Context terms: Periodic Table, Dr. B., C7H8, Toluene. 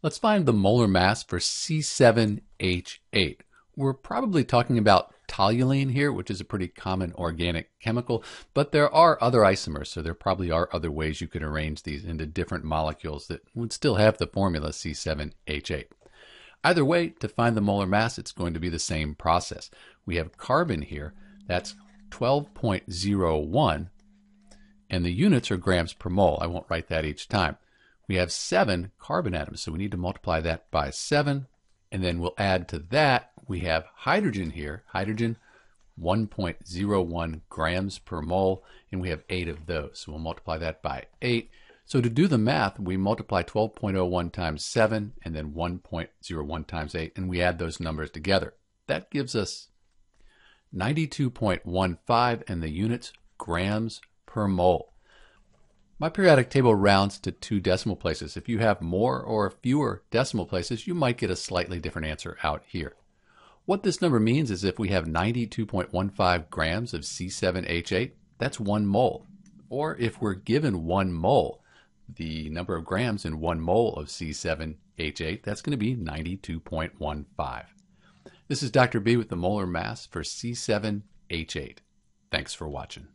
Let's find the molar mass for C7H8. We're probably talking about toluene here, which is a pretty common organic chemical, but there are other isomers, so there probably are other ways you could arrange these into different molecules that would still have the formula C7H8. Either way, to find the molar mass, it's going to be the same process. We have carbon here, that's 12.01, and the units are grams per mole. I won't write that each time. We have 7 carbon atoms, so we need to multiply that by 7, and then we'll add to that, we have hydrogen here, hydrogen 1.01 grams per mole, and we have 8 of those, so we'll multiply that by 8. So to do the math, we multiply 12.01 times 7 and then 1.01 times 8, and we add those numbers together. That gives us 92.15 and the units grams per mole. My periodic table rounds to 2 decimal places. If you have more or fewer decimal places, you might get a slightly different answer out here. What this number means is if we have 92.15 grams of C7H8, that's 1 mole. Or if we're given 1 mole, the number of grams in 1 mole of C7H8, that's going to be 92.15. This is Dr. B with the molar mass for C7H8. Thanks for watching.